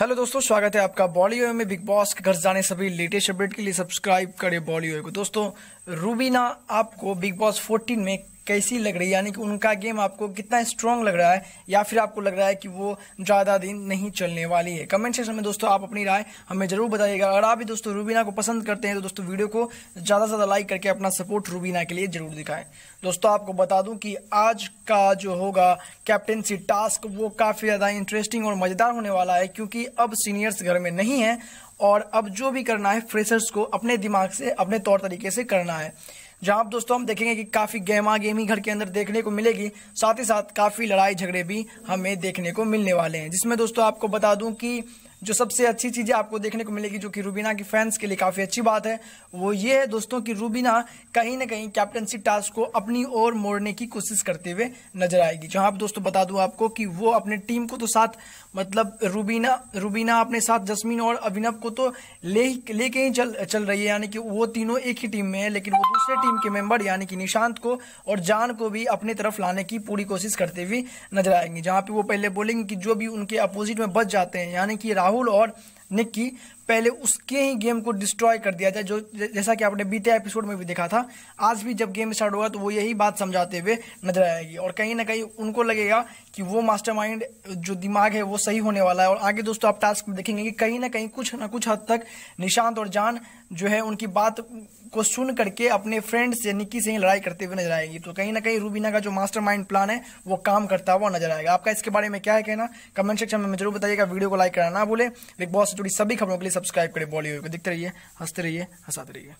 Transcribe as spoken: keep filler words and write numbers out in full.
Hello दोस्तों, स्वागत है आपका बॉली योयो में। बिग बॉस के घर जाने सभी लेटेस्ट अपडेट के लिए सब्सक्राइब करें बॉली योयो को। दोस्तों, रूबीना आपको बिग बॉस चौदह में कैसी लग रही है, यानी कि उनका गेम आपको कितना स्ट्रांग लग रहा है या फिर आपको लग रहा है कि वो ज़्यादा दिन नहीं चलने वाली है। कमेंट सेक्शन में दोस्तों आप अपनी राय हमें जरूर बताइएगा। अगर आप भी दोस्तों रूबीना को पसंद करते हैं तो दोस्तों वीडियो को ज़्यादा से ज़्यादा लाइक करके अपना सपोर्ट रूबीना के लिए जरूर दिखाएं। दोस्तों आपको बता दूं कि आज का जो होगा कैप्टेंसी टास्क वो काफ़ी ज़्यादा इंटरेस्टिंग और मज़ेदार होने वाला है, क्योंकि अब सीनियर्स घर में नहीं हैं और अब जो भी करना है फ्रेशर्स को अपने दिमाग से अपने तौर तरीके से करना है। जहां दोस्तों हम देखेंगे कि काफ़ी गेमा गेमी घर के अंदर देखने को मिलेगी, साथ ही साथ काफ़ी लड़ाई झगड़े भी हमें देखने को मिलने वाले हैं, जिसमें दोस्तों आपको बता दूं कि जो सबसे अच्छी चीज़ें आपको देखने को मिलेगी, जो कि रूबीना की फैंस के लिए काफ़ी अच्छी बात है, वो ये है दोस्तों कि रूबीना कहीं ना कहीं कैप्टनसी टास्क को अपनी ओर मोड़ने की कोशिश करते हुए नजर आएगी। जहां आप दोस्तों बता दूं आपको कि वो अपने टीम को तो साथ मतलब रूबीना रूबीना अपने साथ जस्मीन और अभिनव को तो ले लेके ही चल चल रही है, यानी कि वो तीनों एक ही टीम में है, लेकिन वो दूसरे टीम के मेम्बर यानी कि निशांत को और जान को भी अपनी तरफ लाने की पूरी कोशिश करते हुए नजर आएंगी। जहाँ पर वो पहले बोलेंगे कि जो भी उनके अपोजिट में बच जाते हैं यानी कि राहुल और निक्की, पहले उसके ही गेम को डिस्ट्रॉय कर दिया जाए, जो जैसा कि आपने बीते एपिसोड में भी देखा था। आज भी जब गेम स्टार्ट होगा तो वो यही बात समझाते हुए नजर आएगी और कहीं ना कहीं उनको लगेगा कि वो मास्टरमाइंड जो दिमाग है वो सही होने वाला है। और आगे दोस्तों आप टास्क में देखेंगे कि कहीं ना कहीं कुछ ना कुछ हद तक निशांत और जान जो है उनकी बात को सुन करके अपने फ्रेंड से निक्की से ही लड़ाई करते हुए नजर आएगी। तो कहीं ना कहीं रूबीना का जो मास्टरमाइंड प्लान है वो काम करता हुआ नजर आएगा। आपका इसके बारे में क्या है कहना, कमेंट सेक्शन में जरूर बताइएगा। वीडियो को लाइक करना ना भूलें। बिग बॉस से जुड़ी सभी खबरों के लिए सब्सक्राइब करें बॉली योयो को। देखते रहिए, हंसते रहिए, हंसाते रहिए।